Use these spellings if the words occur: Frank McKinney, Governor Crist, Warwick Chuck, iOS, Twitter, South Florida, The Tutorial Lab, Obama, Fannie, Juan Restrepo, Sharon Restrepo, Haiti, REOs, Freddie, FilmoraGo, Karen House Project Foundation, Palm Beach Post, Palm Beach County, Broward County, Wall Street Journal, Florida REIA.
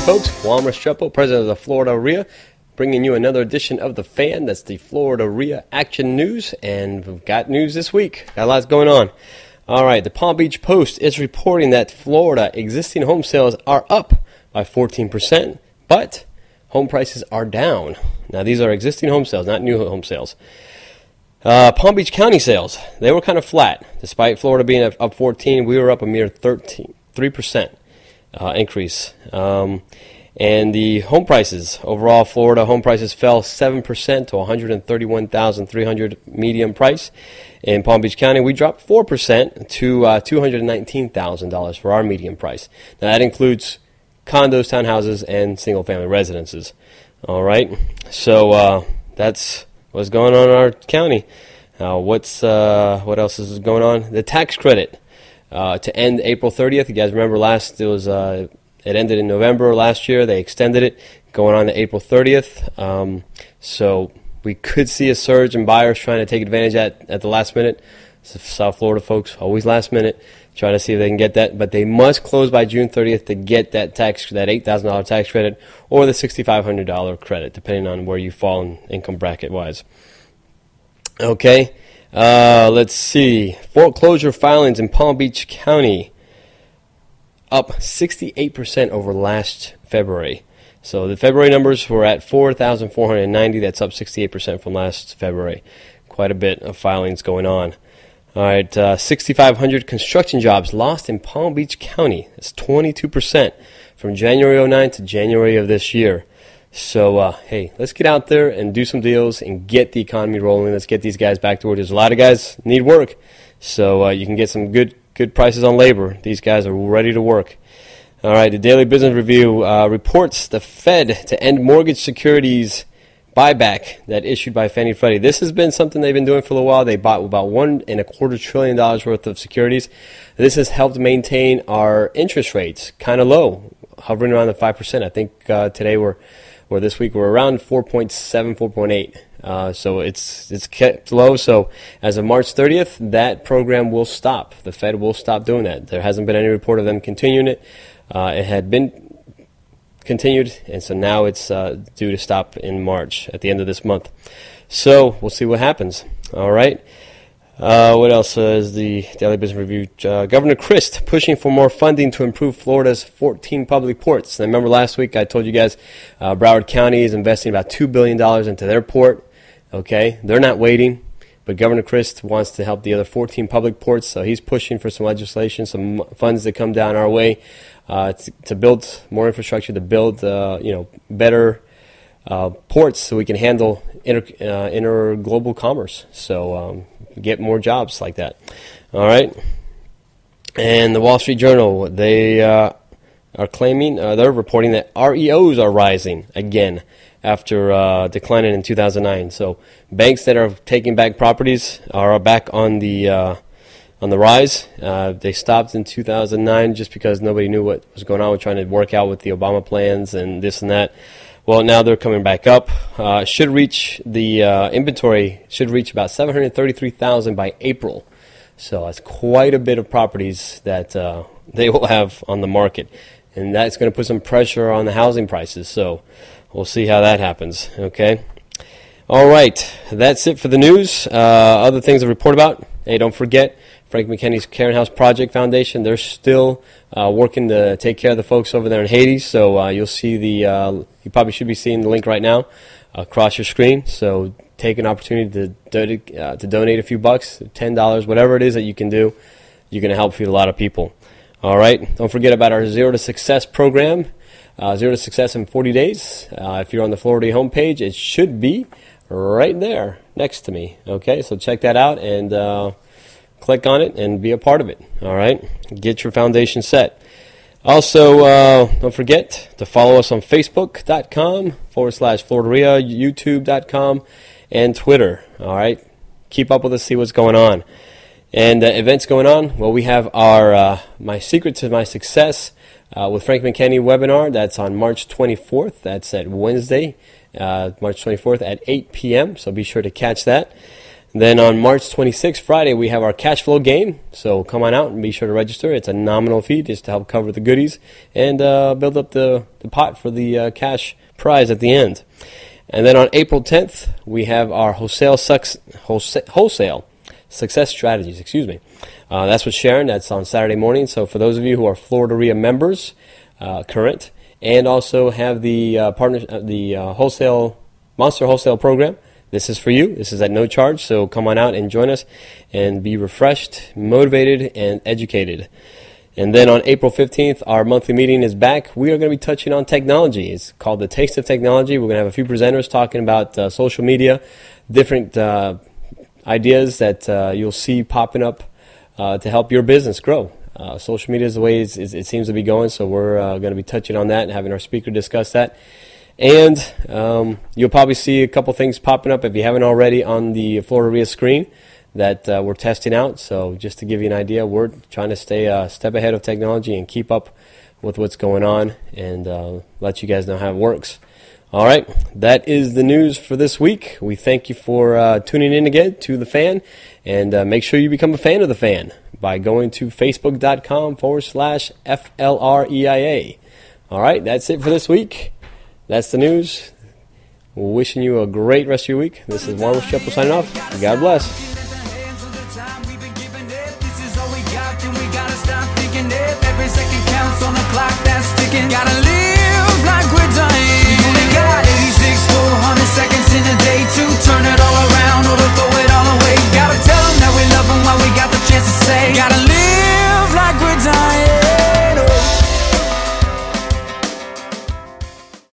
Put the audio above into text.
Hey folks, Juan Restrepo, president of the Florida REIA, bringing you another edition of The Fan. That's the Florida REIA Action News, and we've got news this week. Got a lot going on. All right, the Palm Beach Post is reporting that Florida existing home sales are up by 14%, but home prices are down. Now, these are existing home sales, not new home sales. Palm Beach County sales, they were kind of flat. Despite Florida being up 14, we were up a mere 3%. Increase. And the home prices, overall Florida home prices fell 7% to $131,300 median price. In Palm Beach County, we dropped 4% to $219,000 for our median price. Now that includes condos, townhouses, and single family residences. All right, so that's what's going on in our county. What else is going on? The tax credit. To end April 30th, you guys remember it ended in November last year. They extended it, going on to April 30th. So we could see a surge in buyers trying to take advantage at the last minute. So South Florida folks, always last minute, trying to see if they can get that. But they must close by June 30th to get that $8,000 tax credit or the $6,500 credit, depending on where you fall in income bracket wise. Okay. Let's see. Foreclosure filings in Palm Beach County up 68% over last February. So the February numbers were at 4,490. That's up 68% from last February. Quite a bit of filings going on. All right, 6,500 construction jobs lost in Palm Beach County. That's 22% from January 09 to January of this year. So, hey, let's get out there and do some deals and get the economy rolling. Let's get these guys back to work. There's a lot of guys need work, so you can get some good prices on labor. These guys are ready to work. All right, the Daily Business Review reports the Fed to end mortgage securities buyback that issued by Fannie and Freddie. This has been something they've been doing for a while. They bought about $1.25 trillion worth of securities. This has helped maintain our interest rates kind of low, hovering around the 5%. I think today this week we're around 4.7, 4.8. So it's kept low. So as of March 30th, that program will stop. The Fed will stop doing that. There hasn't been any report of them continuing it. It had been continued, and so now it's due to stop in March at the end of this month. So we'll see what happens. All right. What else is the Daily Business Review? Governor Crist pushing for more funding to improve Florida's 14 public ports. Now, remember last week I told you guys Broward County is investing about $2 billion into their port. Okay, they're not waiting, but Governor Crist wants to help the other 14 public ports, so he's pushing for some legislation, some funds that come down our way to build more infrastructure, to build better ports so we can handle inter-global commerce. So get more jobs like that. All right. And the Wall Street Journal, they are claiming, they're reporting that REOs are rising again after declining in 2009. So banks that are taking back properties are back on the rise. They stopped in 2009 just because nobody knew what was going on with trying to work out with the Obama plans and this and that. Well, now they're coming back up. Inventory should reach about 733,000 by April. So that's quite a bit of properties that they will have on the market. And that's going to put some pressure on the housing prices. So we'll see how that happens. Okay. All right. That's it for the news. Other things to report about. Hey, don't forget Frank McKinney's Karen House Project Foundation. They're still working to take care of the folks over there in Haiti. So you'll see you probably should be seeing the link right now across your screen. So take an opportunity to donate a few bucks, $10, whatever it is that you can do. You're going to help feed a lot of people. All right. Don't forget about our Zero to Success program, Zero to Success in 40 days. If you're on the Florida homepage, it should be right there next to me. Okay, so check that out and click on it and be a part of it. All right, get your foundation set. Also, don't forget to follow us on Facebook.com/Florida REIA, YouTube.com, and Twitter. All right, keep up with us, see what's going on. And events going on, well, we have our My Secret to My Success with Frank McKinney webinar. That's on March 24th. That's at Wednesday, March 24th at 8 p.m., so be sure to catch that. Then on March 26th, Friday, we have our cash flow game. So come on out and be sure to register. It's a nominal fee just to help cover the goodies and build up the pot for the cash prize at the end. And then on April 10th, we have our wholesale success strategies. Excuse me. That's with Sharon. That's on Saturday morning. So for those of you who are Florida REIA members, current, and also have the wholesale Monster Wholesale Program. This is for you. This is at no charge, so come on out and join us and be refreshed, motivated, and educated. And then on April 15th, our monthly meeting is back. We are going to be touching on technology. It's called The Taste of Technology. We're going to have a few presenters talking about social media, different ideas that you'll see popping up to help your business grow. Social media is the way it seems to be going, so we're going to be touching on that and having our speaker discuss that. And you'll probably see a couple things popping up if you haven't already on the Florida REIA screen that we're testing out. So just to give you an idea, we're trying to stay a step ahead of technology and keep up with what's going on and let you guys know how it works. All right, that is the news for this week. We thank you for tuning in again to The Fan, and make sure you become a fan of The Fan by going to facebook.com/FLREIA. All right, that's it for this week. That's the news. We're wishing you a great rest of your week. This is Warwick Chuck signing off. God bless. Gotta live like we're dying. You only got 86 for